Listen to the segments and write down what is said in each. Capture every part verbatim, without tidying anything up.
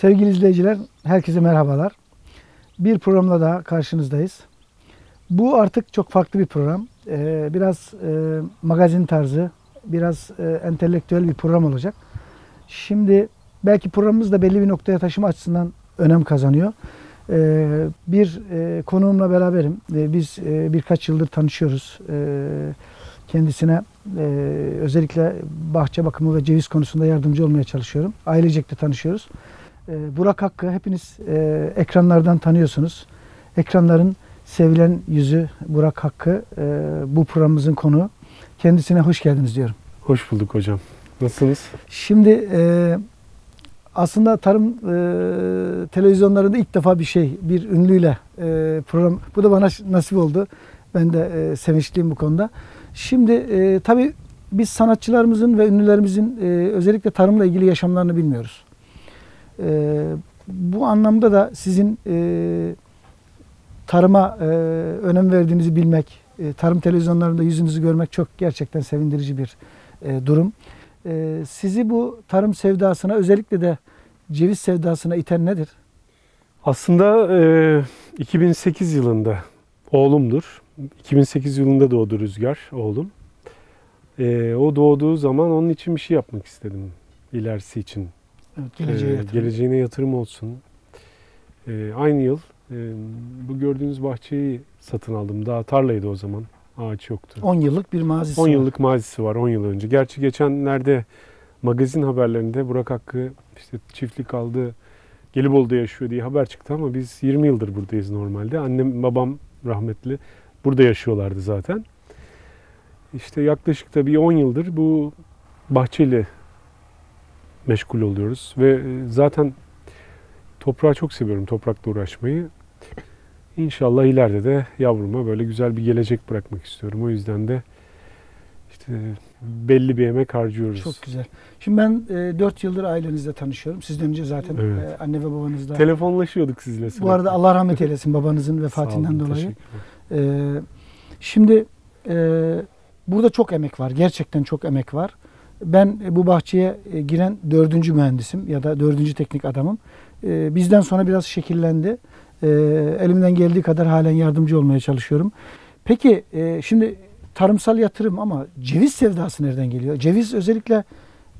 Sevgili izleyiciler, herkese merhabalar. Bir programla daha karşınızdayız. Bu artık çok farklı bir program. Ee, biraz e, magazin tarzı, biraz e, entelektüel bir program olacak. Şimdi belki programımız da belli bir noktaya taşıma açısından önem kazanıyor. Ee, bir e, konuğumla beraberim. Ee, biz e, birkaç yıldır tanışıyoruz. Ee, kendisine e, özellikle bahçe bakımı ve ceviz konusunda yardımcı olmaya çalışıyorum. Ailecek de tanışıyoruz. Burak Hakkı, hepiniz e, ekranlardan tanıyorsunuz. Ekranların sevilen yüzü Burak Hakkı, e, bu programımızın konuğu. Kendisine hoş geldiniz diyorum. Hoş bulduk hocam. Nasılsınız? Şimdi e, aslında tarım e, televizyonlarında ilk defa bir şey, bir ünlüyle e, program. Bu da bana nasip oldu. Ben de e, sevinçliyim bu konuda. Şimdi e, tabii biz sanatçılarımızın ve ünlülerimizin e, özellikle tarımla ilgili yaşamlarını bilmiyoruz. Ee, bu anlamda da sizin e, tarıma e, önem verdiğinizi bilmek, e, tarım televizyonlarında yüzünüzü görmek çok gerçekten sevindirici bir e, durum. E, sizi bu tarım sevdasına, özellikle de ceviz sevdasına iten nedir? Aslında e, iki bin sekiz yılında oğlumdur. iki bin sekiz yılında doğdu Rüzgar, oğlum. E, o doğduğu zaman onun için bir şey yapmak istedim, ilerisi için. Evet, geleceğe yatırım. Geleceğine yatırım olsun. Ee, aynı yıl e, bu gördüğünüz bahçeyi satın aldım. Daha tarlaydı o zaman. Ağaç yoktu. on yıllık bir mazisi on var. on yıllık mazisi var, on yıl önce. Gerçi geçenlerde magazin haberlerinde Burak Hakkı işte çiftlik aldı, Gelibolu'da yaşıyor diye haber çıktı ama biz yirmi yıldır buradayız normalde. Annem, babam rahmetli burada yaşıyorlardı zaten. İşte yaklaşık da bir on yıldır bu bahçeli meşgul oluyoruz ve zaten toprağı çok seviyorum, toprakla uğraşmayı. İnşallah ileride de yavruma böyle güzel bir gelecek bırakmak istiyorum. O yüzden de işte belli bir emek harcıyoruz. Çok güzel. Şimdi ben dört yıldır ailenizle tanışıyorum. Sizden önce zaten evet, anne ve babanızla telefonlaşıyorduk sizinle. Bu arada Allah rahmet eylesin babanızın vefatından dolayı. Ee, şimdi e, burada çok emek var. Gerçekten çok emek var. Ben bu bahçeye giren dördüncü mühendisim ya da dördüncü teknik adamım. Bizden sonra biraz şekillendi. Elimden geldiği kadar halen yardımcı olmaya çalışıyorum. Peki şimdi tarımsal yatırım ama ceviz sevdası nereden geliyor? Ceviz özellikle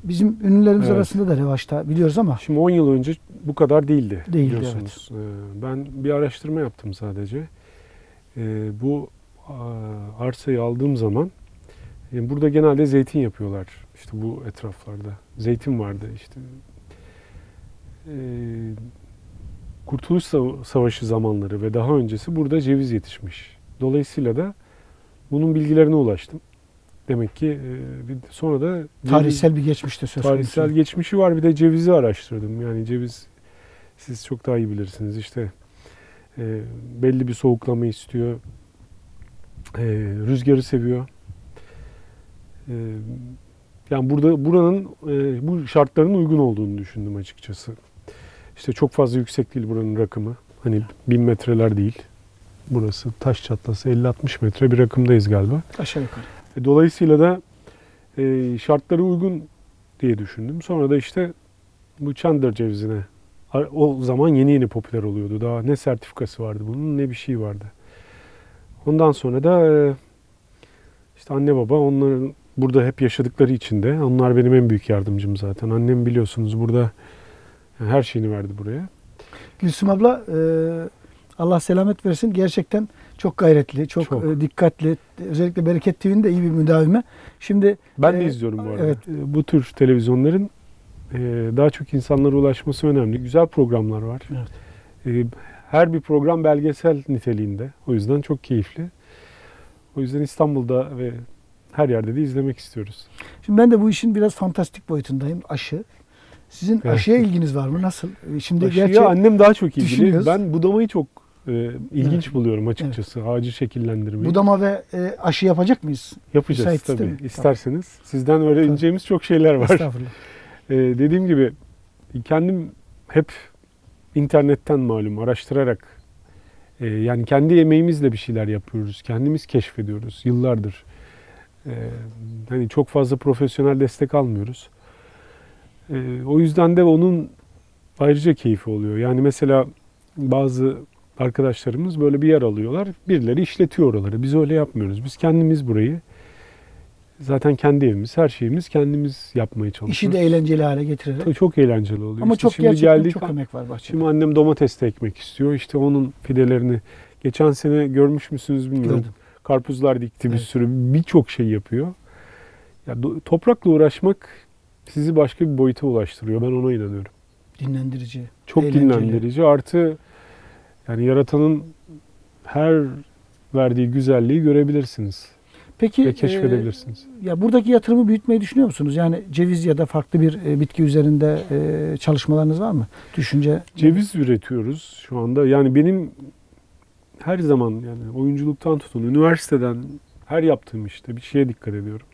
bizim ünlülerimiz evet, arasında da revaçta biliyoruz ama. Şimdi on yıl önce bu kadar değildi, değildi biliyorsunuz. Evet. Ben bir araştırma yaptım sadece. Bu arsayı aldığım zaman burada genelde zeytin yapıyorlar. İşte bu etraflarda zeytin vardı işte. Ee, Kurtuluş Savaşı zamanları ve daha öncesi burada ceviz yetişmiş. Dolayısıyla da bunun bilgilerine ulaştım. Demek ki e, sonra da ceviz, tarihsel bir geçmişte söz konusu. Tarihsel geçmişi var, bir de cevizi araştırdım. Yani ceviz siz çok daha iyi bilirsiniz. İşte e, belli bir soğuklama istiyor. E, rüzgarı seviyor. E, Yani burada buranın e, bu şartların uygun olduğunu düşündüm açıkçası. İşte çok fazla yüksek değil buranın rakımı. Hani bin metreler değil. Burası taş çatlası elli altmış metre bir rakımdayız galiba. Aşağı yukarı. E, dolayısıyla da e, şartları uygun diye düşündüm. Sonra da işte bu Chandler cevizine, o zaman yeni yeni popüler oluyordu. Daha ne sertifikası vardı bunun, ne bir şey vardı. Ondan sonra da e, işte anne baba onların burada hep yaşadıkları için de onlar benim en büyük yardımcım zaten. Annem biliyorsunuz burada her şeyini verdi buraya. Gülsüm abla Allah selamet versin. Gerçekten çok gayretli, çok, çok dikkatli. Özellikle Bereket T V'nin de iyi bir müdavimi. Şimdi ben de e, izliyorum bu arada. Evet. Bu tür televizyonların daha çok insanlara ulaşması önemli. Güzel programlar var. Evet. Her bir program belgesel niteliğinde. O yüzden çok keyifli. O yüzden İstanbul'da ve her yerde de izlemek istiyoruz. Şimdi ben de bu işin biraz fantastik boyutundayım. Aşı. Sizin evet, aşıya ilginiz var mı? Nasıl? Şimdi aşıya gerçi annem daha çok ilgili. Ben budamayı çok e, ilginç evet, buluyorum açıkçası. Evet. Ağacı şekillendirmeyi. Budama ve e, aşı yapacak mıyız? Yapacağız müsait tabii. İsterseniz. Tamam. Sizden öğreneceğimiz tamam, çok şeyler var. Estağfurullah. E, dediğim gibi kendim hep internetten malum araştırarak e, yani kendi emeğimizle bir şeyler yapıyoruz. Kendimiz keşfediyoruz yıllardır. Ee, hani çok fazla profesyonel destek almıyoruz. Ee, o yüzden de onun ayrıca keyifli oluyor. Yani mesela bazı arkadaşlarımız böyle bir yer alıyorlar, birileri işletiyor oraları. Biz öyle yapmıyoruz. Biz kendimiz burayı, zaten kendi evimiz, her şeyimiz kendimiz yapmaya çalışıyoruz. İşi de eğlenceli hale getirerek. Çok eğlenceli oluyor. Ama işte çok gerçekten geldik, çok emek var bahçede. Şimdi annem domatesle ekmek istiyor. İşte onun fidelerini geçen sene görmüş müsünüz bilmiyorum. Gördüm. Karpuzlar dikti, bir evet. sürü birçok şey yapıyor. Ya, toprakla uğraşmak sizi başka bir boyuta ulaştırıyor. Ben ona inanıyorum. Dinlendirici. Çok eğlenceli. Dinlendirici. Artı yani yaratanın her verdiği güzelliği görebilirsiniz. Peki, ve keşfedebilirsiniz. E, ya buradaki yatırımı büyütmeyi düşünüyor musunuz? Yani ceviz ya da farklı bir e, bitki üzerinde e, çalışmalarınız var mı? Düşünce. Ceviz üretiyoruz şu anda. Yani benim her zaman yani oyunculuktan tutun, üniversiteden her yaptığım işte bir şeye dikkat ediyorum.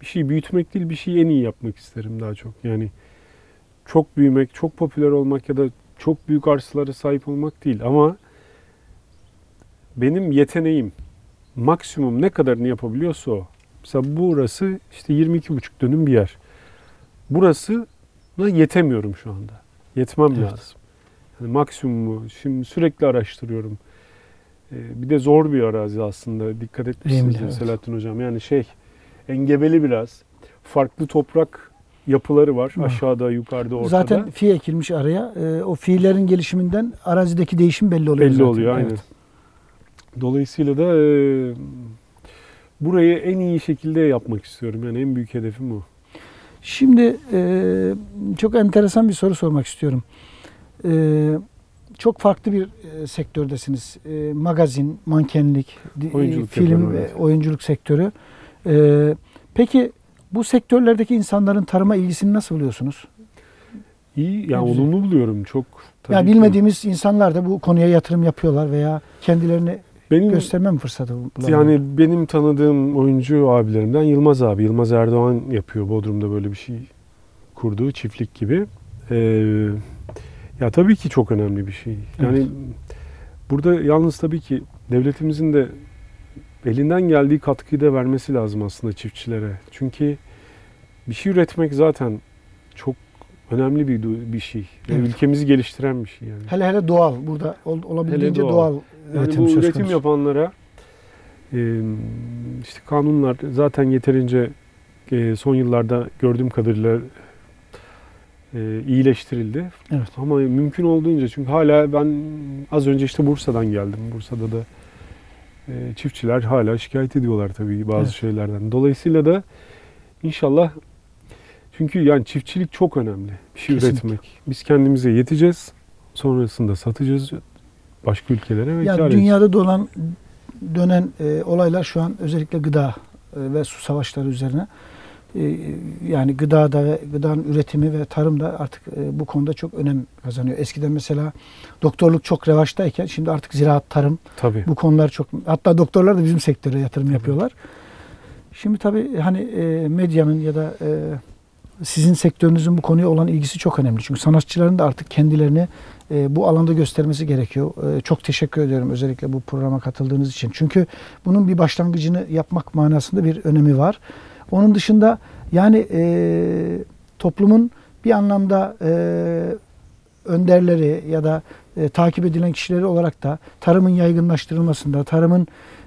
Bir şeyi büyütmek değil, bir şeyi en iyi yapmak isterim daha çok. Yani çok büyümek, çok popüler olmak ya da çok büyük arsalara sahip olmak değil. Ama benim yeteneğim maksimum ne kadarını yapabiliyorsa o. Mesela burası işte yirmi iki buçuk dönüm bir yer. Burasına yetemiyorum şu anda. Yetmem evet. lazım. Yani maksimumu şimdi sürekli araştırıyorum. Bir de zor bir arazi aslında. Dikkat etmişsiniz evet. Selahattin Hocam. Yani şey engebeli biraz. Farklı toprak yapıları var. Hı. Aşağıda, yukarıda, ortada. Zaten fi ekilmiş araya. O fiillerin gelişiminden arazideki değişim belli oluyor. Belli zaten. oluyor aynen. Evet. Dolayısıyla da e, burayı en iyi şekilde yapmak istiyorum. Yani en büyük hedefim o. Şimdi e, çok enteresan bir soru sormak istiyorum. E, çok farklı bir sektördesiniz. E, magazin, mankenlik, oyunculuk film ve oyunculuk sektörü. E, peki bu sektörlerdeki insanların tarıma ilgisini nasıl buluyorsunuz? İyi, yani olumlu buluyorum. Çok. Yani bilmediğimiz ki. insanlar da bu konuya yatırım yapıyorlar veya kendilerini benim, göstermem fırsatı bulamıyorum. Yani benim tanıdığım oyuncu abilerimden Yılmaz abi, Yılmaz Erdoğan yapıyor. Bodrum'da böyle bir şey kurduğu çiftlik gibi. Ee, ya tabii ki çok önemli bir şey. Yani evet. burada yalnız tabii ki devletimizin de elinden geldiği katkıyı da vermesi lazım aslında çiftçilere. Çünkü bir şey üretmek zaten çok önemli bir bir şey. Yani evet. Ülkemizi geliştiren bir şey yani. Hele hele doğal burada ol, olabildiğince hele doğal. doğal yani üretim bu üretim konusu. yapanlara e, işte kanunlar zaten yeterince e, son yıllarda gördüğüm kadarıyla e, iyileştirildi. Evet. Ama mümkün olduğunca çünkü hala ben az önce işte Bursa'dan geldim. Bursa'da da e, çiftçiler hala şikayet ediyorlar tabii bazı evet. şeylerden. Dolayısıyla da inşallah. Çünkü yani çiftçilik çok önemli. Bir şey Kesinlikle. üretmek. Biz kendimize yeteceğiz. Sonrasında satacağız başka ülkelere ve yani dünyada dolan dönen e, olaylar şu an özellikle gıda e, ve su savaşları üzerine. E, yani gıda da ve gıdanın üretimi ve tarım da artık e, bu konuda çok önem kazanıyor. Eskiden mesela doktorluk çok revaçtayken şimdi artık ziraat, tarım Tabii. bu konular çok. Hatta doktorlar da bizim sektöre yatırım Tabii. yapıyorlar. Şimdi tabii hani e, medyanın ya da e, sizin sektörünüzün bu konuya olan ilgisi çok önemli. Çünkü sanatçıların da artık kendilerini e, bu alanda göstermesi gerekiyor. E, çok teşekkür ediyorum özellikle bu programa katıldığınız için. Çünkü bunun bir başlangıcını yapmak manasında bir önemi var. Onun dışında yani e, toplumun bir anlamda e, önderleri ya da e, takip edilen kişileri olarak da tarımın yaygınlaştırılmasında, tarımın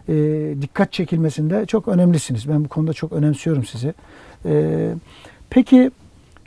e, dikkat çekilmesinde çok önemlisiniz. Ben bu konuda çok önemsiyorum sizi. E, Peki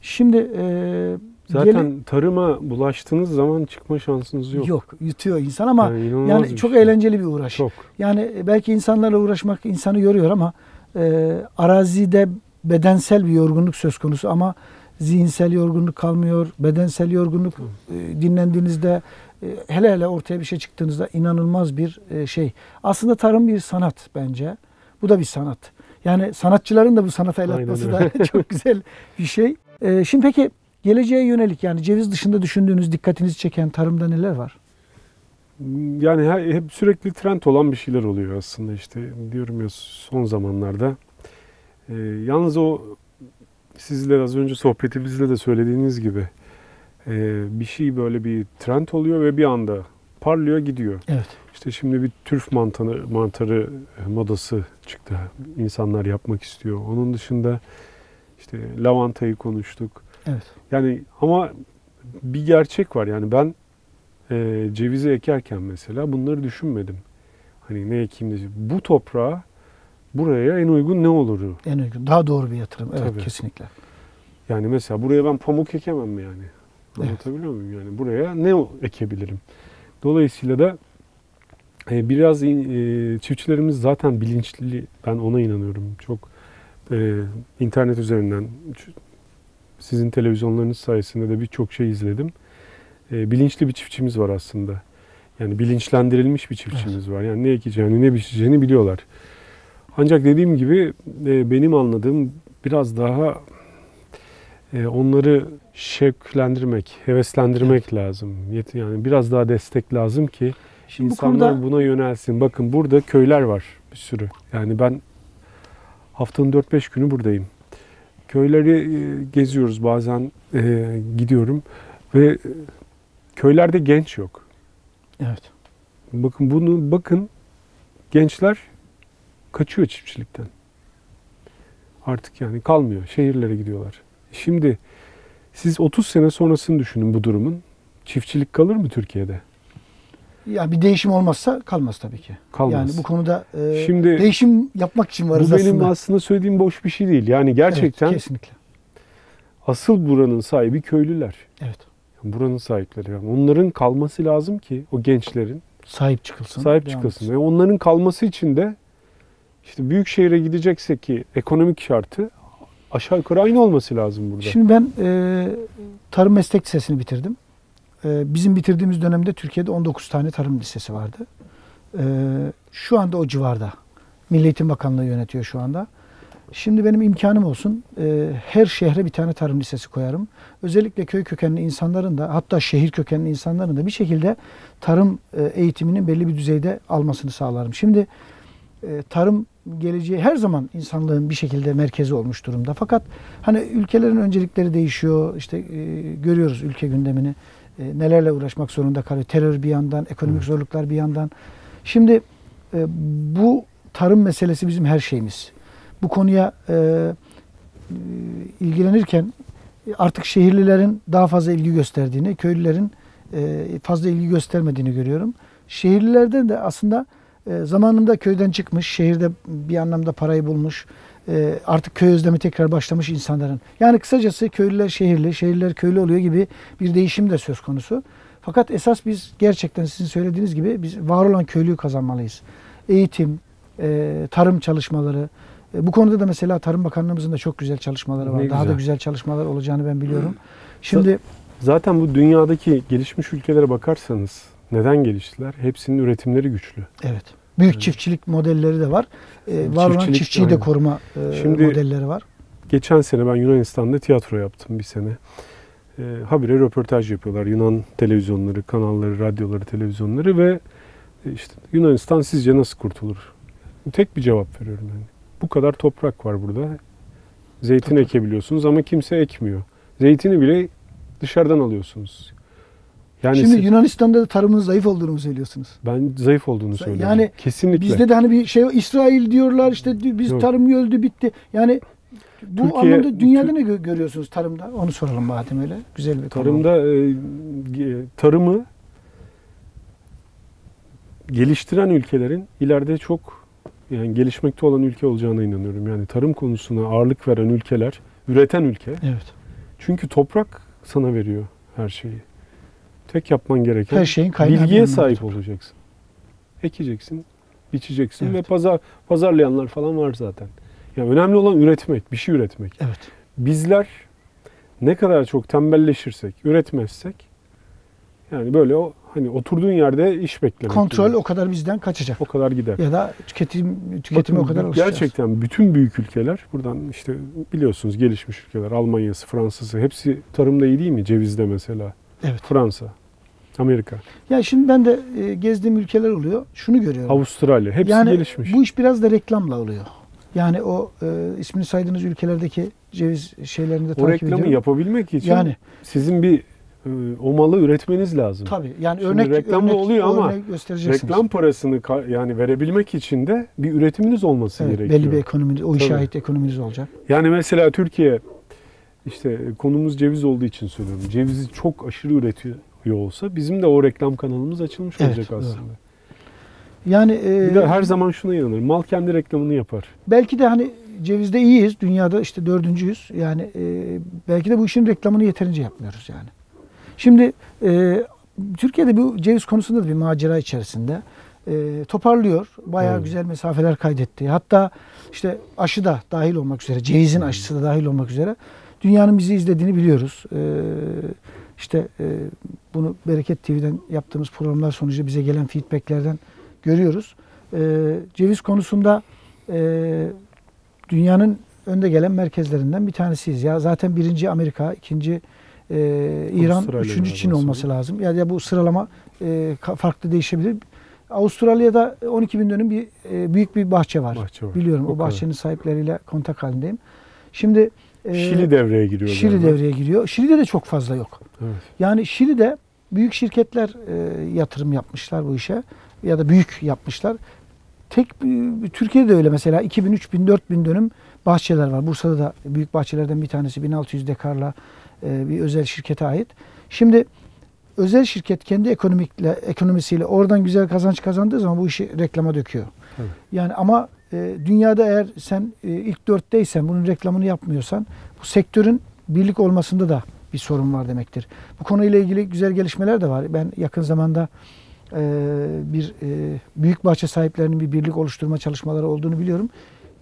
şimdi e, zaten gele... tarıma bulaştığınız zaman çıkma şansınız yok. Yok, yutuyor insan ama yani, yani çok şey. eğlenceli bir uğraş. Çok. Yani belki insanlarla uğraşmak insanı yoruyor ama e, arazide bedensel bir yorgunluk söz konusu ama zihinsel yorgunluk kalmıyor. Bedensel yorgunluk e, dinlendiğinizde e, hele hele ortaya bir şey çıktığınızda inanılmaz bir e, şey. Aslında tarım bir sanat bence. Bu da bir sanat. Yani sanatçıların da bu sanata el atması da çok güzel bir şey. Ee, şimdi peki geleceğe yönelik yani ceviz dışında düşündüğünüz, dikkatinizi çeken tarımda neler var? Yani hep sürekli trend olan bir şeyler oluyor aslında işte diyorum ya son zamanlarda. Ee, yalnız o sizle az önce sohbetimizde de söylediğiniz gibi e, bir şey böyle bir trend oluyor ve bir anda parlıyor gidiyor. Evet. İşte şimdi bir türf mantarı, mantarı modası çıktı. İnsanlar yapmak istiyor. Onun dışında işte lavantayı konuştuk. Evet. Yani ama bir gerçek var. Yani ben e, cevizi ekerken mesela bunları düşünmedim. Hani ne ekeyim diye. Bu toprağa, buraya en uygun ne olur? En uygun. Daha doğru bir yatırım. Evet, tabii. Kesinlikle. Yani mesela buraya ben pamuk ekemem mi yani? Anlatabiliyor evet. muyum? Yani buraya ne ekebilirim? Dolayısıyla da e, biraz e, çiftçilerimiz zaten bilinçli. Ben ona inanıyorum. Çok e, internet üzerinden sizin televizyonlarınız sayesinde de birçok şey izledim. E, bilinçli bir çiftçimiz var aslında. Yani bilinçlendirilmiş bir çiftçimiz evet. var. Yani ne ekeceğini, ne biçeceğini biliyorlar. Ancak dediğim gibi e, benim anladığım biraz daha e, onları şevklendirmek, heveslendirmek evet. lazım. Yani biraz daha destek lazım ki şimdi insanlar bu konuda buna yönelsin. Bakın burada köyler var bir sürü. Yani ben haftanın dört beş günü buradayım. Köyleri geziyoruz bazen e, gidiyorum ve köylerde genç yok. Evet. Bakın bunu bakın gençler kaçıyor çiftçilikten. Artık yani kalmıyor. Şehirlere gidiyorlar. Şimdi siz otuz sene sonrasını düşünün bu durumun. Çiftçilik kalır mı Türkiye'de? Ya bir değişim olmazsa kalmaz tabii ki. Kalmaz. Yani bu konuda e, şimdi, değişim yapmak için varız aslında. Bu benim aslında. aslında söylediğim boş bir şey değil. Yani gerçekten evet, kesinlikle. Asıl buranın sahibi köylüler. Evet. Buranın sahipleri. Yani onların kalması lazım ki o gençlerin sahip çıkılsın. Sahip çıkılsın. Ve onların kalması için de İşte büyük şehire gidecekse ki ekonomik şartı aşağı yukarı aynı olması lazım burada. Şimdi ben e, tarım meslek lisesini bitirdim. E, bizim bitirdiğimiz dönemde Türkiye'de on dokuz tane tarım lisesi vardı. E, şu anda o civarda. Milli Eğitim Bakanlığı yönetiyor şu anda. Şimdi benim imkanım olsun e, her şehre bir tane tarım lisesi koyarım. Özellikle köy kökenli insanların da hatta şehir kökenli insanların da bir şekilde tarım e, eğitiminin belli bir düzeyde almasını sağlarım. Şimdi e, tarım geleceği her zaman insanlığın bir şekilde merkezi olmuş durumda. Fakat hani ülkelerin öncelikleri değişiyor. İşte e, görüyoruz ülke gündemini. E, nelerle uğraşmak zorunda kalıyor. Terör bir yandan, ekonomik zorluklar bir yandan. Şimdi e, bu tarım meselesi bizim her şeyimiz. Bu konuya e, e, ilgilenirken artık şehirlilerin daha fazla ilgi gösterdiğini, köylülerin e, fazla ilgi göstermediğini görüyorum. Şehirlilerden de aslında zamanında köyden çıkmış, şehirde bir anlamda parayı bulmuş, artık köy özlemi tekrar başlamış insanların. Yani kısacası köylüler şehirli, şehirler köylü oluyor gibi bir değişim de söz konusu. Fakat esas biz gerçekten sizin söylediğiniz gibi biz var olan köylüyü kazanmalıyız. Eğitim, tarım çalışmaları. Bu konuda da mesela Tarım Bakanlığımızın da çok güzel çalışmaları var. Ne Daha güzel. da güzel çalışmalar olacağını ben biliyorum. Şimdi zaten bu dünyadaki gelişmiş ülkelere bakarsanız neden geliştiler? Hepsinin üretimleri güçlü. Evet. Büyük evet. çiftçilik modelleri de var. Ee, var olan çiftçiyi aynen. de koruma e, Şimdi, modelleri var. Geçen sene ben Yunanistan'da tiyatro yaptım bir sene. E, habire röportaj yapıyorlar. Yunan televizyonları, kanalları, radyoları, televizyonları ve işte Yunanistan sizce nasıl kurtulur? Tek bir cevap veriyorum. Yani. Bu kadar toprak var burada. Zeytin Tabii. ekebiliyorsunuz ama kimse ekmiyor. Zeytini bile dışarıdan alıyorsunuz. Yani Şimdi siz, Yunanistan'da da tarımın zayıf olduğunu söylüyorsunuz. Ben zayıf olduğunu söylüyorum. Yani kesinlikle. Bizde de hani bir şey İsrail diyorlar işte biz Yok. tarım öldü bitti. Yani bu Türkiye, anlamda dünyada ne görüyorsunuz tarımda? Onu soralım madem öyle. Güzel bir tarımda e, tarımı geliştiren ülkelerin ileride çok yani gelişmekte olan ülke olacağına inanıyorum. Yani tarım konusuna ağırlık veren ülkeler, üreten ülke. Evet. Çünkü toprak sana veriyor her şeyi. Tek yapman gereken her şeyin bilgiye sahip olur. olacaksın. Ekeceksin, biçeceksin evet. ve pazar pazarlayanlar falan var zaten. Yani önemli olan üretmek, bir şey üretmek. Evet. Bizler ne kadar çok tembelleşirsek, üretmezsek yani böyle o hani oturduğun yerde iş beklemek. Kontrol gibi. O kadar bizden kaçacak. O kadar gider. Ya da tüketim tüketimi Bakın, o kadar alışacağız. Gerçekten bütün büyük ülkeler buradan işte biliyorsunuz gelişmiş ülkeler Almanya'sı, Fransa'sı hepsi tarımda iyi değil mi? Cevizde mesela. Evet. Fransa, Amerika. Ya şimdi ben de gezdiğim ülkeler oluyor. Şunu görüyorum. Avustralya. Hepsi yani gelişmiş. Bu iş biraz da reklamla oluyor. Yani o e, ismini saydığınız ülkelerdeki ceviz şeylerini de o takip ediyorum. O reklamı ediyorum. yapabilmek için yani, sizin bir e, o malı üretmeniz lazım. Tabii. Yani şimdi örnek reklamla oluyor ama reklam parasını yani verebilmek için de bir üretiminiz olması evet, gerekiyor. Belli bir ekonominiz, o işe ait ekonominiz olacak. Yani mesela Türkiye işte konumuz ceviz olduğu için söylüyorum. Cevizi çok aşırı üretiyor olsa bizim de o reklam kanalımız açılmış evet, olacak aslında. Doğru. Yani e, bir de her zaman şuna inanırım. Mal kendi reklamını yapar. Belki de hani cevizde iyiyiz. Dünyada işte dördüncüyüz. Yani e, belki de bu işin reklamını yeterince yapmıyoruz yani. Şimdi e, Türkiye'de bu ceviz konusunda da bir macera içerisinde. E, toparlıyor. Bayağı evet. güzel mesafeler kaydetti. Hatta işte aşı da dahil olmak üzere, cevizin aşısı da dahil olmak üzere dünyanın bizi izlediğini biliyoruz. E, işte e, bunu Bereket T V'den yaptığımız programlar sonucu bize gelen feedbacklerden görüyoruz. E, ceviz konusunda e, dünyanın önde gelen merkezlerinden bir tanesiyiz. Ya zaten birinci Amerika, ikinci e, İran, üçüncü Çin olması lazım. Ya, ya bu sıralama e, farklı değişebilir. Avustralya'da on iki bin dönüm bir e, büyük bir bahçe var. Bahçe var. Biliyorum o, o bahçenin sahipleriyle kontak halindeyim. Şimdi e, Şili devreye giriyor. Şili yani. devreye giriyor. Şili'de de çok fazla yok. Evet. Yani Şili'de büyük şirketler e, yatırım yapmışlar bu işe ya da büyük yapmışlar. Tek Türkiye'de öyle mesela iki bin, üç bin, dört bin dönüm bahçeler var. Bursa'da da büyük bahçelerden bir tanesi bin altı yüz dekarla e, bir özel şirkete ait. Şimdi özel şirket kendi ekonomikle, ekonomisiyle oradan güzel kazanç kazandığı zaman bu işi reklama döküyor. Evet. Yani ama e, dünyada eğer sen e, ilk dörtteysen bunun reklamını yapmıyorsan bu sektörün birlik olmasında da bir sorun var demektir. Bu konuyla ilgili güzel gelişmeler de var. Ben yakın zamanda e, bir e, büyük bahçe sahiplerinin bir birlik oluşturma çalışmaları olduğunu biliyorum.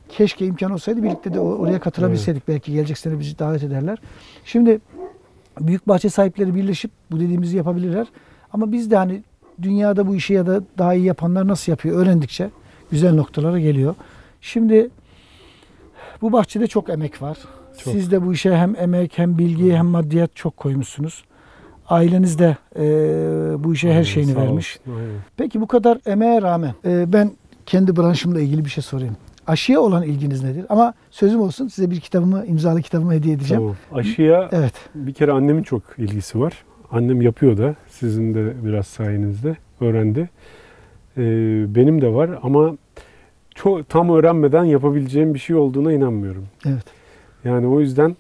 Keşke imkan olsaydı birlikte de oraya katılabilseydik. Evet. Belki gelecek sene bizi davet ederler. Şimdi büyük bahçe sahipleri birleşip bu dediğimizi yapabilirler. Ama biz de hani dünyada bu işi ya da daha iyi yapanlar nasıl yapıyor öğrendikçe güzel noktalara geliyor. Şimdi bu bahçede çok emek var. Çok. Siz de bu işe hem emek hem bilgi hem maddiyat çok koymuşsunuz. Aileniz de e, bu işe her şeyini Aynen, vermiş. Aynen. Peki bu kadar emeğe rağmen e, ben kendi branşımla ilgili bir şey sorayım. Aşıya olan ilginiz nedir? Ama sözüm olsun size bir kitabımı, imzalı kitabımı hediye edeceğim. Tamam. Aşıya evet. bir kere annemin çok ilgisi var. Annem yapıyor da, sizin de biraz sayenizde öğrendi. Ee, benim de var ama çok tam öğrenmeden yapabileceğim bir şey olduğuna inanmıyorum. Evet. Yani o yüzden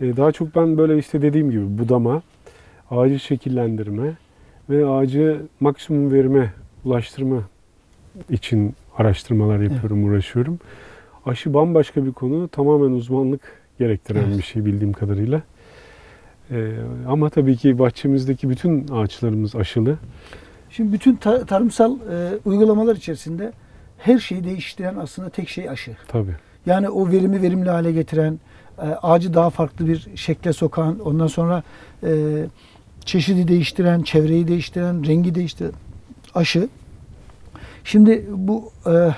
daha çok ben böyle işte dediğim gibi budama, ağacı şekillendirme ve ağacı maksimum verime, ulaştırma için araştırmalar yapıyorum, evet. uğraşıyorum. Aşı bambaşka bir konu, tamamen uzmanlık gerektiren evet. bir şey bildiğim kadarıyla. Ee, ama tabii ki bahçemizdeki bütün ağaçlarımız aşılı. Şimdi bütün ta tarımsal e, uygulamalar içerisinde her şeyi değiştiren aslında tek şey aşı. Tabii. Yani o verimi verimli hale getiren, e, ağacı daha farklı bir şekle sokan, ondan sonra e, çeşidi değiştiren, çevreyi değiştiren, rengi değiştiren aşı. Şimdi bu e,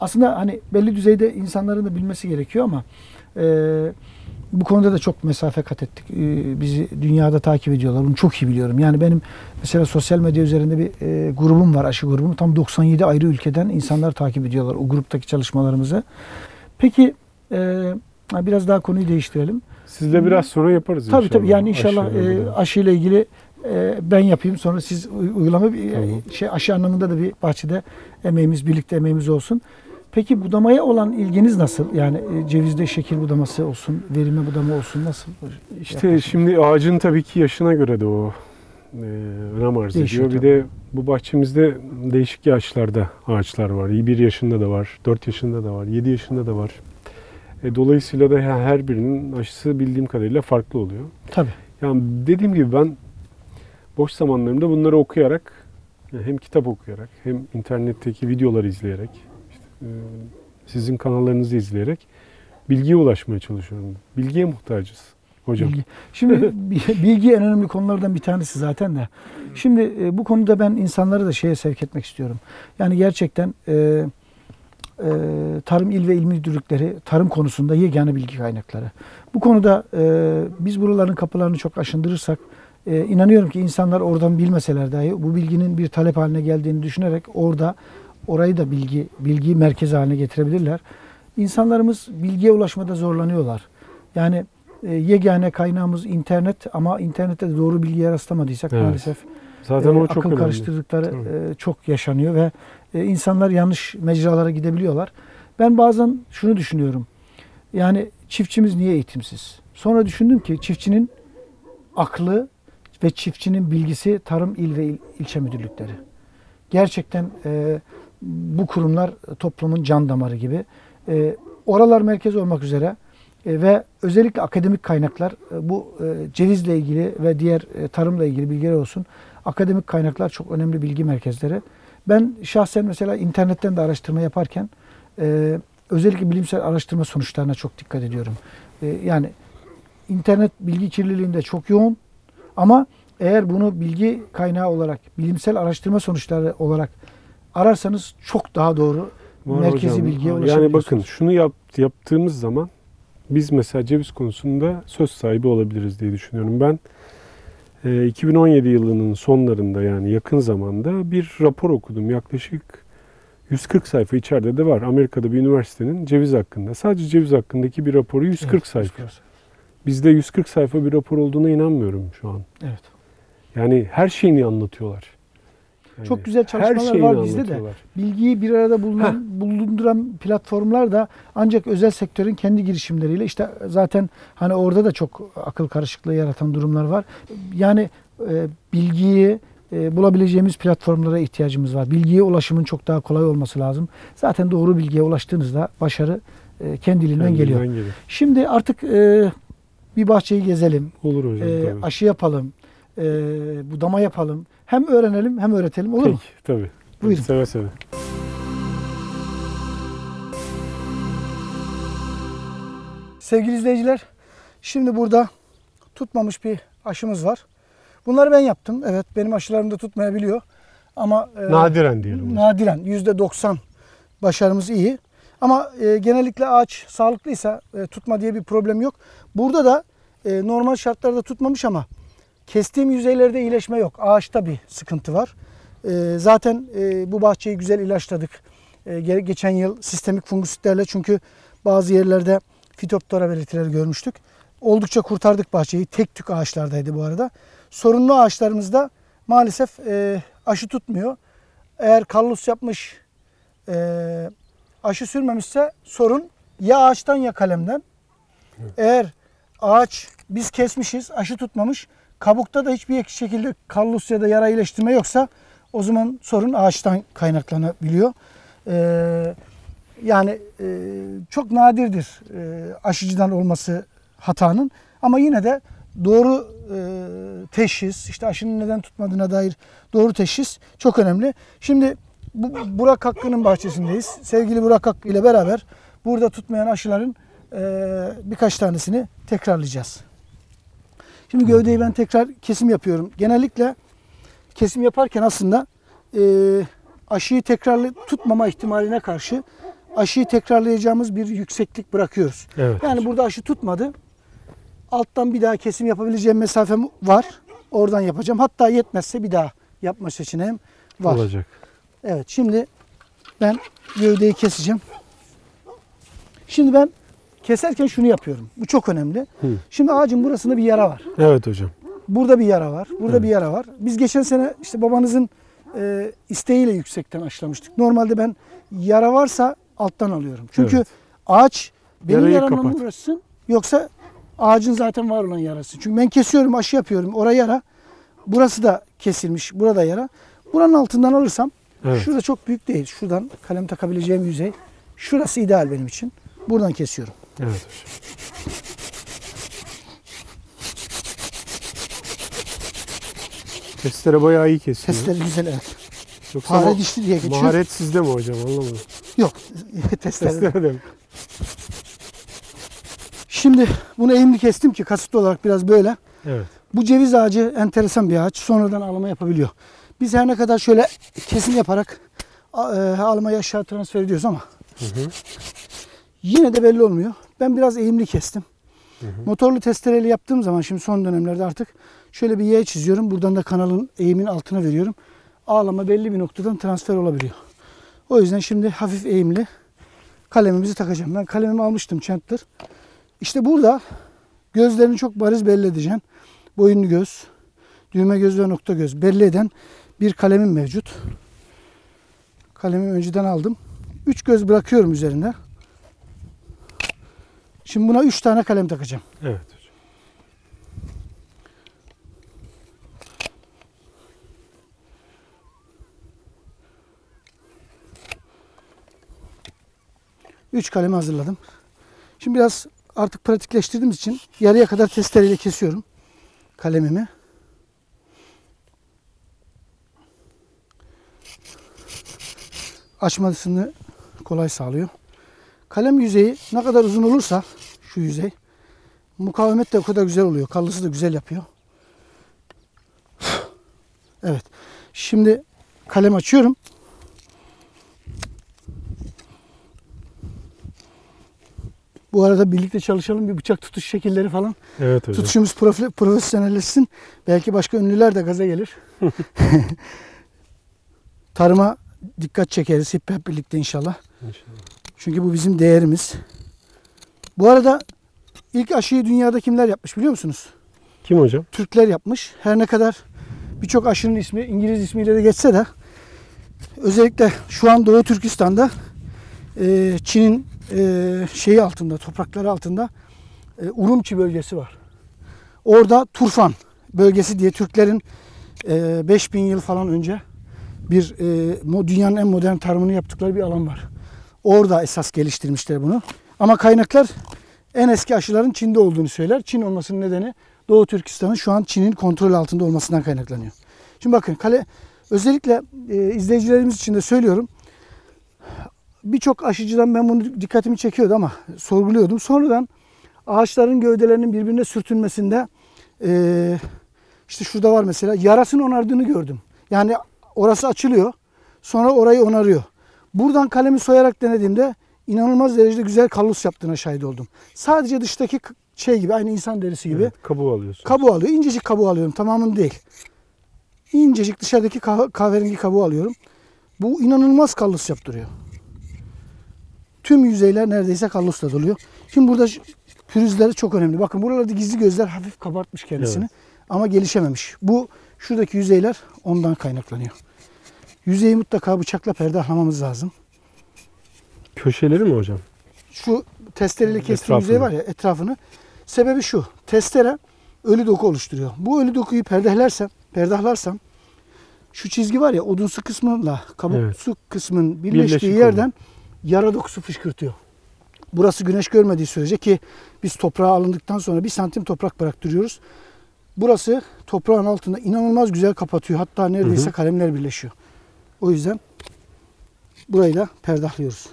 aslında hani belli düzeyde insanların da bilmesi gerekiyor ama e, bu konuda da çok mesafe kat ettik. E, bizi dünyada takip ediyorlar. Bunu çok iyi biliyorum. Yani benim mesela sosyal medya üzerinde bir e, grubum var, aşı grubum. Tam doksan yedi ayrı ülkeden insanlar takip ediyorlar o gruptaki çalışmalarımızı. Peki e, biraz daha konuyu değiştirelim. Sizle biraz sonra yaparız tabii, inşallah. Tabii tabii yani inşallah aşıyla, e, aşıyla ilgili ben yapayım sonra siz uygulama bir tamam. şey aşı anlamında da bir bahçede emeğimiz birlikte emeğimiz olsun. Peki budamaya olan ilginiz nasıl? Yani cevizde şekil budaması olsun, verime budama olsun nasıl? İşte yaklaşım? Şimdi ağacın tabii ki yaşına göre de o e, önem arz ediyor. Bir tabii. de bu bahçemizde değişik yaşlarda ağaçlar var. bir yaşında da var, dört yaşında da var, yedi yaşında da var. E, dolayısıyla da her birinin aşısı bildiğim kadarıyla farklı oluyor. Tabii. Yani dediğim gibi ben boş zamanlarımda bunları okuyarak, hem kitap okuyarak, hem internetteki videoları izleyerek, işte, sizin kanallarınızı izleyerek bilgiye ulaşmaya çalışıyorum. Bilgiye muhtacız hocam. Bilgi. Şimdi bilgi en önemli konulardan bir tanesi zaten de. Şimdi bu konuda ben insanları da şeye sevk etmek istiyorum. Yani gerçekten e, e, tarım il ve il müdürlükleri, tarım konusunda yegane bilgi kaynakları. Bu konuda e, biz buraların kapılarını çok aşındırırsak, Ee, inanıyorum ki insanlar oradan bilmeseler dahi bu bilginin bir talep haline geldiğini düşünerek orada orayı da bilgi bilgiyi merkez haline getirebilirler. İnsanlarımız bilgiye ulaşmada zorlanıyorlar. Yani e, yegane kaynağımız internet ama internette de doğru bilgiye rastlamadıysak evet. maalesef zaten e, o çok akıl önemli. Karıştırdıkları e, çok yaşanıyor ve e, insanlar yanlış mecralara gidebiliyorlar. Ben bazen şunu düşünüyorum. Yani çiftçimiz niye eğitimsiz? Sonra düşündüm ki çiftçinin aklı ve çiftçinin bilgisi Tarım İl ve il, ilçe müdürlükleri. Gerçekten e, bu kurumlar toplumun can damarı gibi. E, oralar merkez olmak üzere e, ve özellikle akademik kaynaklar e, bu e, cevizle ilgili ve diğer e, tarımla ilgili bilgiler olsun. Akademik kaynaklar çok önemli bilgi merkezleri. Ben şahsen mesela internetten de araştırma yaparken e, özellikle bilimsel araştırma sonuçlarına çok dikkat ediyorum. E, yani internet bilgi kirliliğinde çok yoğun ama eğer bunu bilgi kaynağı olarak, bilimsel araştırma sonuçları olarak ararsanız çok daha doğru var merkezi hocam, bilgiye ulaşabilirsiniz. Yani bakın şunu yap, yaptığımız zaman biz mesela ceviz konusunda söz sahibi olabiliriz diye düşünüyorum. Ben iki bin on yedi yılının sonlarında yani yakın zamanda bir rapor okudum. Yaklaşık yüz kırk sayfa içeride de var. Amerika'da bir üniversitenin ceviz hakkında. Sadece ceviz hakkındaki bir raporu yüz kırk evet, sayfa. Bizde yüz kırk sayfa bir rapor olduğuna inanmıyorum şu an. Evet. Yani her şeyini anlatıyorlar. Yani çok güzel çalışmalar var bizde de. Bilgiyi bir arada bulunan, Heh. bulunduran platformlar da ancak özel sektörün kendi girişimleriyle işte zaten hani orada da çok akıl karışıklığı yaratan durumlar var. Yani e, bilgiyi e, bulabileceğimiz platformlara ihtiyacımız var. Bilgiye ulaşımın çok daha kolay olması lazım. Zaten doğru bilgiye ulaştığınızda başarı e, kendiliğinden, kendiliğinden geliyor. Gelir. Şimdi artık e, bir bahçeyi gezelim. Olur hocam. E, tabii. Aşı yapalım. E, budama yapalım. Hem öğrenelim hem öğretelim. Olur Peki, mu? Tabii. Buyurun. Seve seve. Sevgili izleyiciler, şimdi burada tutmamış bir aşımız var. Bunları ben yaptım. Evet, benim aşılarım da tutmayabiliyor. Ama nadiren e, diyelim. Nadiren. yüzde doksan başarımız iyi. Ama e, genellikle ağaç sağlıklıysa e, tutma diye bir problem yok. Burada da e, normal şartlarda tutmamış ama kestiğim yüzeylerde iyileşme yok. Ağaçta bir sıkıntı var. E, zaten e, bu bahçeyi güzel ilaçladık. E, geçen yıl sistemik fungisitlerle çünkü bazı yerlerde fitoptora belirtileri görmüştük. Oldukça kurtardık bahçeyi. Tek tük ağaçlardaydı bu arada. Sorunlu ağaçlarımızda maalesef e, aşı tutmuyor. Eğer kallus yapmış e, aşı sürmemişse sorun ya ağaçtan ya kalemden. Evet. Eğer ağaç biz kesmişiz, aşı tutmamış, kabukta da hiçbir şekilde kallus ya da yara iyileştirme yoksa o zaman sorun ağaçtan kaynaklanabiliyor. Ee, yani e, çok nadirdir e, aşıcıdan olması hatanın ama yine de doğru e, teşhis, işte aşının neden tutmadığına dair doğru teşhis çok önemli. Şimdi bu Burak Hakkı'nın bahçesindeyiz. Sevgili Burak Hakkı ile beraber burada tutmayan aşıların e, birkaç tanesini tekrarlayacağız. Şimdi gövdeyi ben tekrar kesim yapıyorum. Genellikle kesim yaparken aslında e, aşıyı tekrarlı tutmama ihtimaline karşı aşıyı tekrarlayacağımız bir yükseklik bırakıyoruz. Evet. Yani burada aşı tutmadı. Alttan bir daha kesim yapabileceğim mesafem var. Oradan yapacağım. Hatta yetmezse bir daha yapma seçeneğim var. Olacak. Evet, şimdi ben gövdeyi keseceğim. Şimdi ben keserken şunu yapıyorum. Bu çok önemli. Hı. Şimdi ağacın burasında bir yara var. Evet hocam. Burada bir yara var. Burada evet. bir yara var. Biz geçen sene işte babanızın e, isteğiyle yüksekten aşılamıştık. Normalde ben yara varsa alttan alıyorum. Çünkü evet. ağaç benim yaramla mı uğraşsın yoksa ağacın zaten var olan yarası. Çünkü ben kesiyorum, aşı yapıyorum. Oraya yara. Burası da kesilmiş. Burada yara. Buranın altından alırsam evet. şurada çok büyük değil. Şuradan kalem takabileceğim yüzey. Şurası ideal benim için. Buradan kesiyorum. Evet. Testere bayağı iyi kesiyor. Testere güzel evet. Yoksa fare dişli diye geçiyor. Maharet sizde mi hocam? Anlamadım. Yok. Testere. Şimdi bunu eğimli kestim ki kasıtlı olarak biraz böyle. Evet. Bu ceviz ağacı enteresan bir ağaç. Sonradan alama yapabiliyor. Biz her ne kadar şöyle kesim yaparak almayı aşağı transfer ediyoruz ama hı hı. yine de belli olmuyor. Ben biraz eğimli kestim. Hı hı. Motorlu testereli yaptığım zaman şimdi son dönemlerde artık şöyle bir Y çiziyorum. Buradan da kanalın eğimin altına veriyorum. Ağlama belli bir noktadan transfer olabiliyor. O yüzden şimdi hafif eğimli kalemimizi takacağım. Ben kalemimi almıştım Chandler. İşte burada gözlerini çok bariz belli edeceğim. Boyunlu göz, düğme göz ve nokta göz belli eden bir kalemim mevcut. Kalemimi önceden aldım. Üç göz bırakıyorum üzerine. Şimdi buna üç tane kalem takacağım. Evet hocam. üç kalemi hazırladım. Şimdi biraz artık pratikleştirdiğimiz için yarıya kadar testereyle kesiyorum kalemimi. Açmasını kolay sağlıyor. Kalem yüzeyi ne kadar uzun olursa şu yüzey, mukavemet de o kadar güzel oluyor. Kallısı da güzel yapıyor. Evet. Şimdi kalem açıyorum. Bu arada birlikte çalışalım, bir bıçak tutuş şekilleri falan. Evet, tutuşumuz prof- profesyonelleşsin. Belki başka ünlüler de gaza gelir. Tarıma dikkat çekeriz hep, hep birlikte inşallah. İnşallah. Çünkü bu bizim değerimiz. Bu arada ilk aşıyı dünyada kimler yapmış biliyor musunuz? Kim hocam? Türkler yapmış. Her ne kadar birçok aşının ismi İngiliz ismiyle de geçse de, özellikle şu an Doğu Türkistan'da e, Çin'in e, şeyi altında, toprakları altında e, Urumçi bölgesi var. Orada Turfan bölgesi diye Türklerin e, beş bin yıl falan önce bir e, dünyanın en modern tarımını yaptıkları bir alan var. Orada esas geliştirmişler bunu. Ama kaynaklar en eski aşıların Çin'de olduğunu söyler. Çin olmasının nedeni Doğu Türkistan'ın şu an Çin'in kontrol altında olmasından kaynaklanıyor. Şimdi bakın, kale, özellikle e, izleyicilerimiz için de söylüyorum. Birçok aşıcıdan ben bunu, dikkatimi çekiyordu ama sorguluyordum. Sonradan ağaçların gövdelerinin birbirine sürtünmesinde e, işte şurada var mesela, yarasını onardığını gördüm. Yani orası açılıyor, sonra orayı onarıyor. Buradan kalemi soyarak denediğimde inanılmaz derecede güzel kallus yaptığına şahit oldum. Sadece dıştaki şey gibi, aynı insan derisi gibi. Evet, kabuğu alıyorsun. Kabuğu alıyor. İncecik kabuğu alıyorum. Tamamını değil. İncecik dışarıdaki kah kahverengi kabuğu alıyorum. Bu inanılmaz kallus yaptırıyor. Tüm yüzeyler neredeyse kallusla doluyor. Şimdi burada pürüzleri çok önemli. Bakın buralarda gizli gözler hafif kabartmış kendisini. Evet. Ama gelişememiş. Bu şuradaki yüzeyler ondan kaynaklanıyor. Yüzeyi mutlaka bıçakla perdahlamamız lazım. Köşeleri mi hocam? Şu testereyle kestiğim yüzey var ya, etrafını. Sebebi şu: testere ölü doku oluşturuyor. Bu ölü dokuyu perdahlarsa, perdahlarsam şu çizgi var ya, odunsu kısmıyla kabuksu evet. kısmın birleştiği Birleşik yerden oldu. Yara dokusu fışkırtıyor. Burası güneş görmediği sürece, ki biz toprağa alındıktan sonra bir santim toprak bıraktırıyoruz. Burası toprağın altında inanılmaz güzel kapatıyor. Hatta neredeyse hı hı. kalemler birleşiyor. O yüzden burayı da perdahlıyoruz.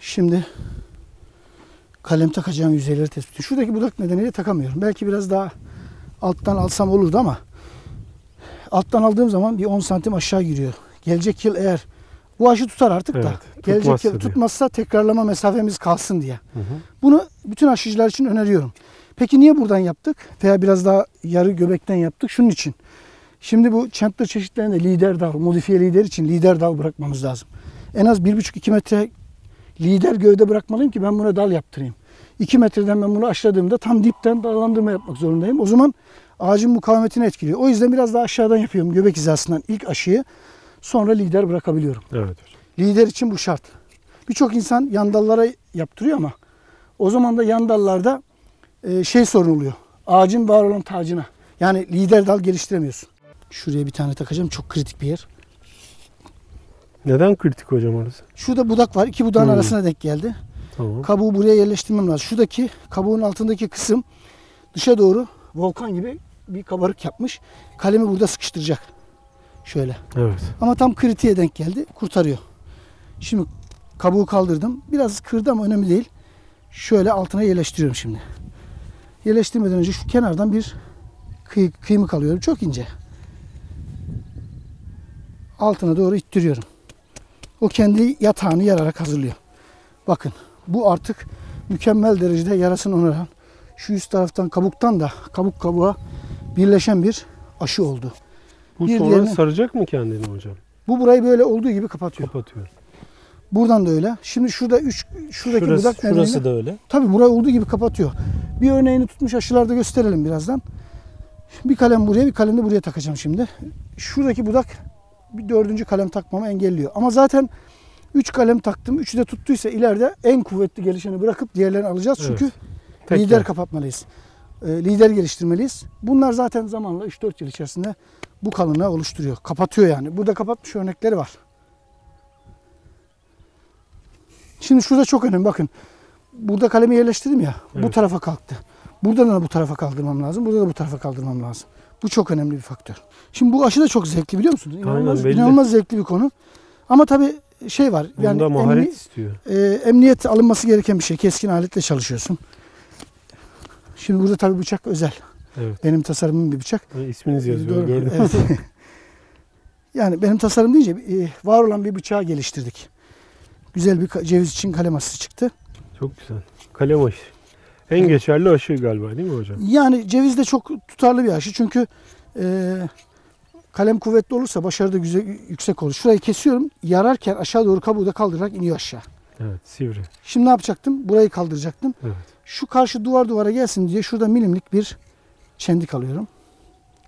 Şimdi kalem takacağım yüzeyleri tespit ediyorum. Şuradaki budak nedeniyle takamıyorum. Belki biraz daha alttan alsam olurdu ama alttan aldığım zaman bir on santim aşağı giriyor. Gelecek yıl eğer bu aşı tutar artık evet, da gelecek yıl diye. Tutmazsa tekrarlama mesafemiz kalsın diye. Hı hı. Bunu bütün aşıcılar için öneriyorum. Peki niye buradan yaptık veya biraz daha yarı göbekten yaptık? Şunun için. Şimdi bu Chandler çeşitlerinde lider dal, modifiye lider için lider dal bırakmamız lazım. En az bir buçuk iki metre lider gövde bırakmalıyım ki ben buna dal yaptırayım. iki metreden ben bunu aşladığımda tam dipten dallandırma yapmak zorundayım. O zaman ağacın mukavemetini etkiliyor. O yüzden biraz daha aşağıdan yapıyorum, göbek hizasından ilk aşıyı. Sonra lider bırakabiliyorum. Evet. Lider için bu şart. Birçok insan yandallara yaptırıyor ama o zaman da yandallarda şey sorun oluyor. Ağacın var olan tacına. Yani lider dal geliştiremiyorsun. Şuraya bir tane takacağım. Çok kritik bir yer. Neden kritik hocam orası? Şurada budak var. İki budağın hmm. arasına denk geldi. Tamam. Kabuğu buraya yerleştirmem lazım. Şuradaki kabuğun altındaki kısım dışa doğru volkan gibi bir kabarık yapmış. Kalemi burada sıkıştıracak. Şöyle. Evet. Ama tam kritiğe denk geldi. Kurtarıyor. Şimdi kabuğu kaldırdım. Biraz kırdı ama önemli değil. Şöyle altına yerleştiriyorum şimdi. Yerleştirmeden önce şu kenardan bir kıy kıymık alıyorum. Çok ince. Altına doğru ittiriyorum. O kendi yatağını yararak hazırlıyor. Bakın bu artık mükemmel derecede yarasını onaran, şu üst taraftan kabuktan da kabuk kabuğa birleşen bir aşı oldu. Bu bir sonra diğerine, saracak mı kendini hocam? Bu burayı böyle olduğu gibi kapatıyor. Kapatıyor. Buradan da öyle. Şimdi şurada üç şuradaki şurası, budak nedeniyle. Şurası da öyle. Tabii burayı olduğu gibi kapatıyor. Bir örneğini tutmuş aşılarda gösterelim birazdan. Bir kalem buraya, bir kalem de buraya takacağım şimdi. Şuradaki budak bir dördüncü kalem takmamı engelliyor. Ama zaten üç kalem taktım. Üçü de tuttuysa ileride en kuvvetli gelişeni bırakıp diğerlerini alacağız. Çünkü evet. Tek lider yani. Kapatmalıyız. Lider geliştirmeliyiz. Bunlar zaten zamanla üç dört yıl içerisinde bu kalınlığı oluşturuyor. Kapatıyor yani. Burada kapatmış örnekleri var. Şimdi şurada çok önemli, bakın. Burada kalemi yerleştirdim ya, evet. Bu tarafa kalktı. Buradan da bu tarafa kaldırmam lazım, burada da bu tarafa kaldırmam lazım. Bu çok önemli bir faktör. Şimdi bu aşı da çok zevkli, biliyor musunuz? İnanılmaz, inanılmaz zevkli bir konu. Ama tabii şey var, yani emni, e, emniyet alınması gereken bir şey. Keskin aletle çalışıyorsun. Şimdi burada tabii bıçak özel. Evet. Benim tasarımım bir bıçak. Yani isminiz yazıyor, gördüm. Evet. Yani benim tasarım deyince e, var olan bir bıçağı geliştirdik. Güzel bir ceviz için kalem aşısı çıktı. Çok güzel. Kalem aşı. En geçerli aşı galiba, değil mi hocam? Yani ceviz de çok tutarlı bir aşı. Çünkü e, kalem kuvvetli olursa başarı da güzel, yüksek olur. Şurayı kesiyorum. Yararken aşağı doğru kabuğu da kaldırarak iniyor aşağı. Evet, sivri. Şimdi ne yapacaktım? Burayı kaldıracaktım. Evet. Şu karşı duvar duvara gelsin diye şurada milimlik bir çendik alıyorum.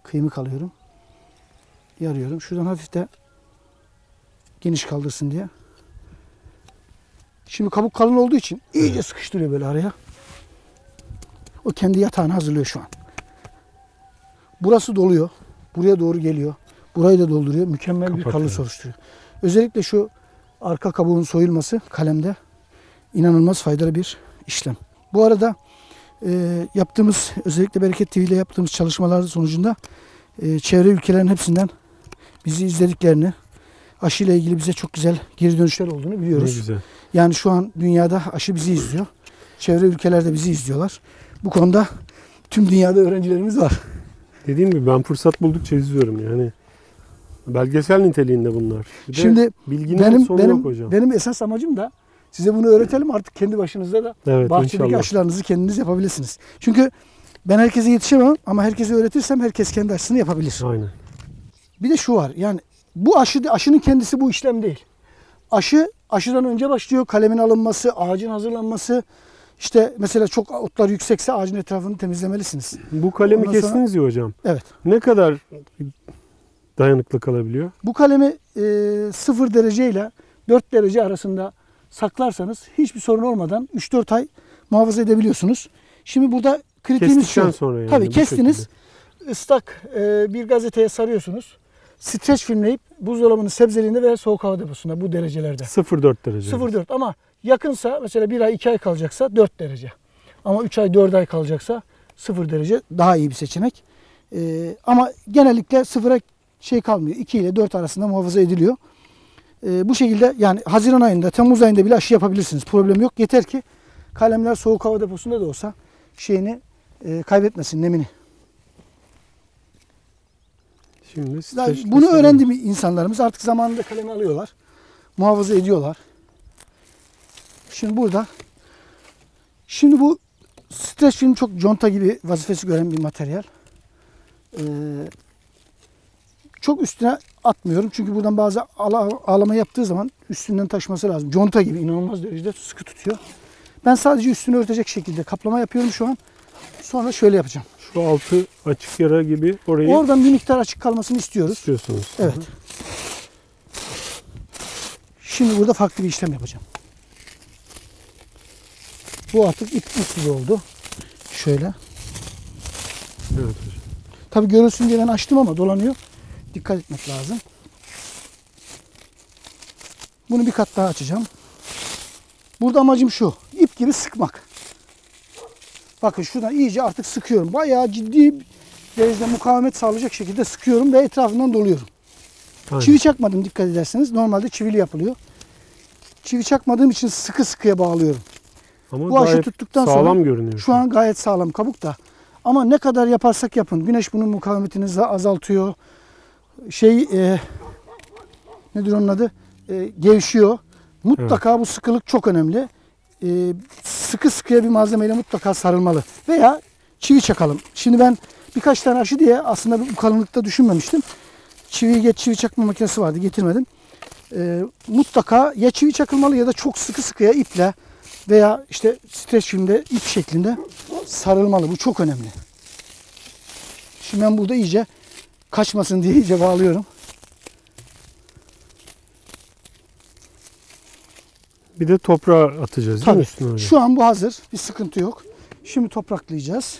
Kıymık alıyorum. Yarıyorum. Şuradan hafif de geniş kaldırsın diye. Şimdi kabuk kalın olduğu için iyice evet. Sıkıştırıyor böyle araya. O kendi yatağını hazırlıyor şu an. Burası doluyor. Buraya doğru geliyor. Burayı da dolduruyor. Mükemmel kapatıyor. Bir kalı soruşturuyor. Özellikle şu arka kabuğun soyulması kalemde inanılmaz faydalı bir işlem. Bu arada e, yaptığımız, özellikle Bereket T V ile yaptığımız çalışmalar sonucunda e, çevre ülkelerin hepsinden bizi izlediklerini, aşıyla ilgili bize çok güzel geri dönüşler olduğunu biliyoruz. Ne güzel. Yani şu an dünyada aşı bizi izliyor. Çevre ülkelerde bizi izliyorlar. Bu konuda tüm dünyada öğrencilerimiz var. Dediğim gibi ben fırsat buldukça izliyorum yani. Belgesel niteliğinde bunlar. Şimdi benim benim benim esas amacım da size bunu öğretelim, artık kendi başınızda da evet, bahçedeki inşallah. Aşılarınızı kendiniz yapabilirsiniz. Çünkü ben herkese yetişemem ama herkese öğretirsem herkes kendi aşısını yapabilir. Aynen. Bir de şu var, yani bu aşı, aşının kendisi bu işlem değil. Aşı aşıdan önce başlıyor, kalemin alınması, ağacın hazırlanması. İşte mesela çok otlar yüksekse ağacın etrafını temizlemelisiniz. Bu kalemi ondan kestiniz sonra, ya hocam. Evet. Ne kadar dayanıklı kalabiliyor? Bu kalemi e, sıfır derece ile dört derece arasında saklarsanız hiçbir sorun olmadan üç dört ay muhafaza edebiliyorsunuz. Şimdi burada kritiğimiz şu. Kestikten sonra yani. Tabii kestiniz. Şekilde. Islak e, bir gazeteye sarıyorsunuz. Streç filmleyip buzdolabının sebzeliğinde veya soğuk hava deposunda bu derecelerde. sıfır dört derece. sıfır dört ama yakınsa mesela bir ay iki ay kalacaksa dört derece. Ama üç ay dört ay kalacaksa sıfır derece daha iyi bir seçenek. Ee, ama genellikle sıfıra şey kalmıyor. iki ile dört arasında muhafaza ediliyor. Ee, bu şekilde yani Haziran ayında, Temmuz ayında bile aşı yapabilirsiniz. Problem yok. Yeter ki kalemler soğuk hava deposunda da olsa şeyini e, kaybetmesin, nemini. Şimdi bunu öğrendi mi insanlarımız? Artık zamanında kalemi alıyorlar. Muhafaza ediyorlar. Şimdi burada, şimdi bu streç film çok conta gibi vazifesi gören bir materyal. Ee, çok üstüne atmıyorum. Çünkü buradan bazı ağlama yaptığı zaman üstünden taşması lazım. Conta gibi inanılmaz derecede sıkı tutuyor. Ben sadece üstünü örtecek şekilde kaplama yapıyorum şu an. Sonra şöyle yapacağım. Şu altı açık yara gibi orayı... Oradan bir miktar açık kalmasını istiyoruz. İstiyorsunuz. Evet. Hı. Şimdi burada farklı bir işlem yapacağım. Bu artık ip usulü oldu. Şöyle. Evet. Tabii görülsün diye ben açtım ama dolanıyor. Dikkat etmek lazım. Bunu bir kat daha açacağım. Burada amacım şu. İp gibi sıkmak. Bakın şuradan iyice artık sıkıyorum. Bayağı ciddi derecede mukavemet sağlayacak şekilde sıkıyorum ve etrafından doluyorum. Aynen. Çivi çakmadım, dikkat ederseniz. Normalde çivili yapılıyor. Çivi çakmadığım için sıkı sıkıya bağlıyorum. Ama bu aşı tuttuktan sonra görünüyor. Şu an gayet sağlam kabuk da. Ama ne kadar yaparsak yapın. Güneş bunun mukavemetini azaltıyor. Şey e, nedir onun adı? E, gevşiyor. Mutlaka evet. Bu sıkılık çok önemli. E, sıkı sıkıya bir malzemeyle mutlaka sarılmalı. Veya çivi çakalım. Şimdi ben birkaç tane aşı diye aslında bu kalınlıkta düşünmemiştim. Çivi geç çivi çakma makinesi vardı, getirmedim. E, mutlaka ya çivi çakılmalı ya da çok sıkı sıkıya iple veya işte streç filmde ip şeklinde sarılmalı. Bu çok önemli. Şimdi ben burada iyice kaçmasın diye iyice bağlıyorum. Bir de toprağa atacağız. Tabii. Değil mi? Şu an bu hazır. Bir sıkıntı yok. Şimdi topraklayacağız.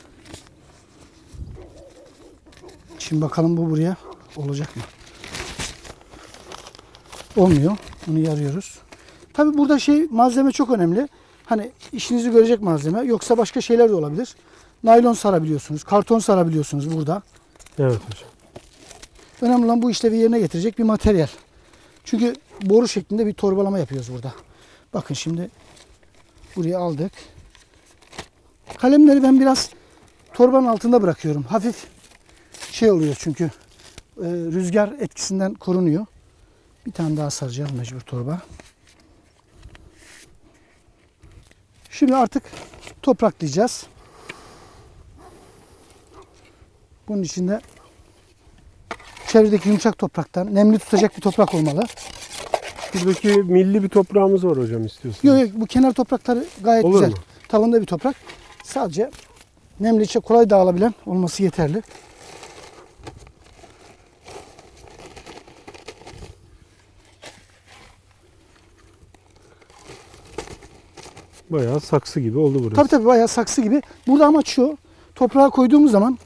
Şimdi bakalım bu buraya olacak mı? Olmuyor. Bunu yarıyoruz. Tabii burada şey malzeme çok önemli. Hani işinizi görecek malzeme. Yoksa başka şeyler de olabilir. Naylon sarabiliyorsunuz. Karton sarabiliyorsunuz burada. Evet hocam. Önemli olan bu işlevi yerine getirecek bir materyal. Çünkü boru şeklinde bir torbalama yapıyoruz burada. Bakın şimdi buraya aldık. Kalemleri ben biraz torbanın altında bırakıyorum. Hafif şey oluyor çünkü e, rüzgar etkisinden korunuyor. Bir tane daha saracağım mecbur torba. Şimdi artık topraklayacağız. Bunun içinde çevredeki yumuşak topraktan nemli tutacak bir toprak olmalı. Buradaki milli bir toprağımız var hocam istiyorsunuz. Yok yok bu kenar toprakları gayet olur güzel. Mu? Tavında bir toprak. Sadece nemli içe kolay dağılabilen olması yeterli. Bayağı saksı gibi oldu burası. Tabii tabii bayağı saksı gibi. Burada amaç şu. Toprağa koyduğumuz zaman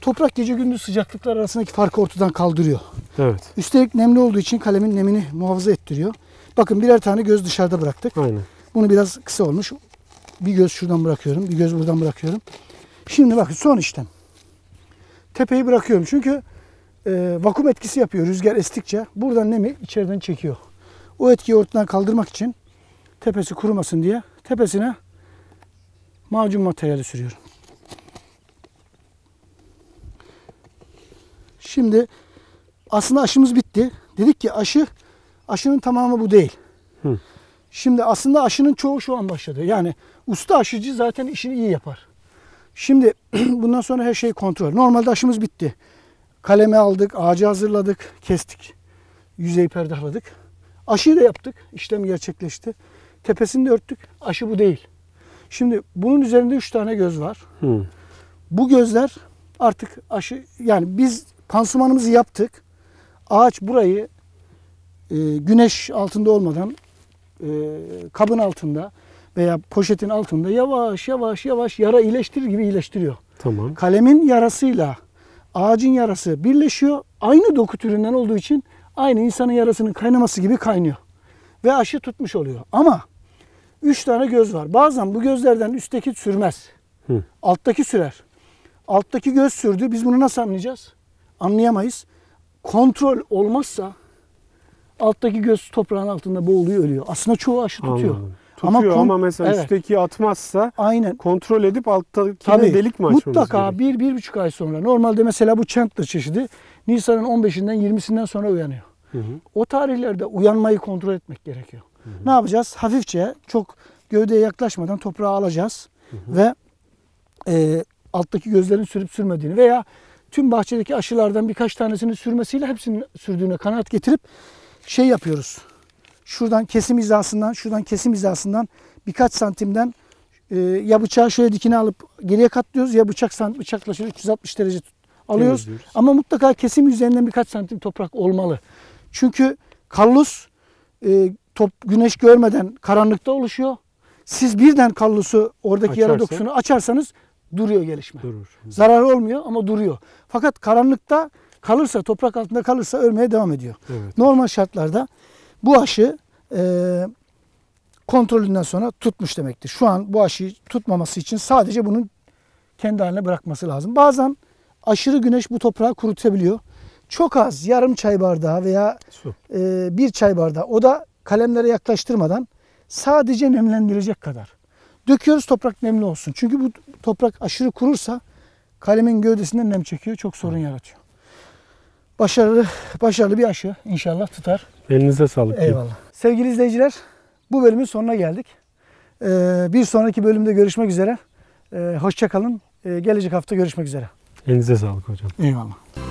toprak gece gündüz sıcaklıklar arasındaki farkı ortadan kaldırıyor. Evet. Üstelik nemli olduğu için kalemin nemini muhafaza ettiriyor. Bakın birer tane göz dışarıda bıraktık. Aynen. Bunu biraz kısa olmuş. Bir göz şuradan bırakıyorum. Bir göz buradan bırakıyorum. Şimdi bakın son işlem. Tepeyi bırakıyorum. Çünkü e, vakum etkisi yapıyor rüzgar estikçe. Buradan nemi içeriden çekiyor. O etkiyi ortadan kaldırmak için tepesi kurumasın diye tepesine macun materyali sürüyorum. Şimdi aslında aşımız bitti. Dedik ki aşı, aşının tamamı bu değil. Hı. Şimdi aslında aşının çoğu şu an başladı. Yani usta aşıcı zaten işini iyi yapar. Şimdi bundan sonra her şey kontrol. Normalde aşımız bitti. Kalemi aldık, ağacı hazırladık, kestik. Yüzeyi perdahladık. Aşıyı da yaptık. İşlem gerçekleşti. Tepesini de örttük. Aşı bu değil. Şimdi bunun üzerinde üç tane göz var. Hı. Bu gözler artık aşı, yani biz pansumanımızı yaptık. Ağaç burayı e, güneş altında olmadan e, kabın altında veya poşetin altında yavaş yavaş yavaş yara iyileştirir gibi iyileştiriyor. Tamam. Kalemin yarasıyla ağacın yarası birleşiyor. Aynı doku türünden olduğu için aynı insanın yarasının kaynaması gibi kaynıyor. Ve aşı tutmuş oluyor. Ama üç tane göz var. Bazen bu gözlerden üstteki sürmez. Hı. Alttaki sürer. Alttaki göz sürdü. Biz bunu nasıl anlayacağız? Anlayamayız. Kontrol olmazsa alttaki göz toprağın altında boğuluyor, ölüyor. Aslında çoğu aşı tutuyor. Anladım. Tutuyor ama, ama mesela evet, üstteki atmazsa aynen, kontrol edip alttakine delik mi açmamız mutlaka gerek? Bir, bir buçuk ay sonra. Normalde mesela bu Chandler çeşidi Nisan'ın on beşinden yirmisinden sonra uyanıyor. Hı hı. O tarihlerde uyanmayı kontrol etmek gerekiyor. Hı hı. Ne yapacağız? Hafifçe çok gövdeye yaklaşmadan toprağı alacağız. Hı hı. Ve e, alttaki gözlerin sürüp sürmediğini veya tüm bahçedeki aşılardan birkaç tanesini sürmesiyle hepsinin sürdüğüne kanaat getirip şey yapıyoruz. Şuradan kesim hizasından, şuradan kesim hizasından birkaç santimden e, ya bıçağı şöyle dikine alıp geriye katlıyoruz ya bıçak bıçakla şöyle üç yüz altmış derece alıyoruz. Temizliyoruz. Ama mutlaka kesim üzerinden birkaç santim toprak olmalı. Çünkü kallus e, top, güneş görmeden karanlıkta oluşuyor. Siz birden kallusu oradaki açarsa, yara dokusunu açarsanız duruyor gelişme. Durur. Zararı olmuyor ama duruyor. Fakat karanlıkta kalırsa, toprak altında kalırsa ölmeye devam ediyor. Evet. Normal şartlarda bu aşı e, kontrolünden sonra tutmuş demektir. Şu an bu aşıyı tutmaması için sadece bunun kendi haline bırakması lazım. Bazen aşırı güneş bu toprağı kurutabiliyor. Çok az, yarım çay bardağı veya e, bir çay bardağı. O da kalemlere yaklaştırmadan sadece nemlendirecek kadar. Döküyoruz toprak nemli olsun. Çünkü bu toprak aşırı kurursa kalemin gövdesinden nem çekiyor. Çok sorun yaratıyor. Başarılı başarılı bir aşı inşallah tutar. Elinize sağlık. Eyvallah. Diyeyim. Sevgili izleyiciler, bu bölümün sonuna geldik. Ee, bir sonraki bölümde görüşmek üzere. Ee, hoşça kalın. Ee, gelecek hafta görüşmek üzere. Elinize sağlık hocam. Eyvallah.